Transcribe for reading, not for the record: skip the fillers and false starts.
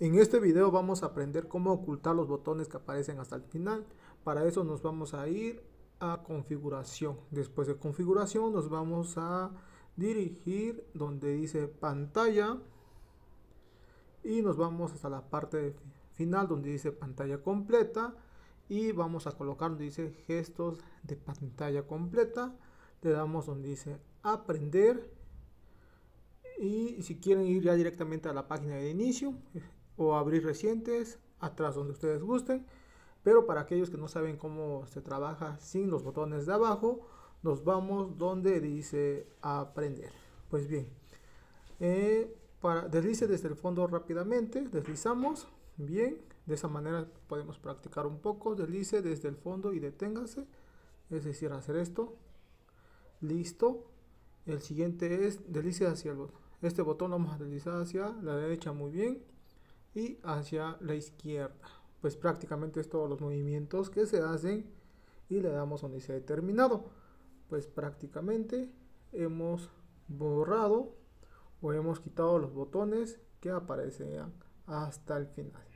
En este video vamos a aprender cómo ocultar los botones que aparecen hasta el final. Para eso nos vamos a ir a configuración. Después de configuración nos vamos a dirigir donde dice pantalla y nos vamos hasta la parte final donde dice pantalla completa y vamos a colocar donde dice gestos de pantalla completa. Le damos donde dice aprender y si quieren ir ya directamente a la página de inicio o abrir recientes, atrás donde ustedes gusten. Pero para aquellos que no saben cómo se trabaja sin los botones de abajo, nos vamos donde dice aprender. Pues bien, deslice desde el fondo rápidamente, deslizamos, bien, de esa manera podemos practicar un poco. Deslice desde el fondo y deténgase, es decir, hacer esto, listo. El siguiente es deslice hacia este botón, vamos a deslizar hacia la derecha, muy bien, y hacia la izquierda. Pues prácticamente es todos los movimientos que se hacen y le damos donde dice determinado. Pues prácticamente hemos borrado o hemos quitado los botones que aparecen hasta el final.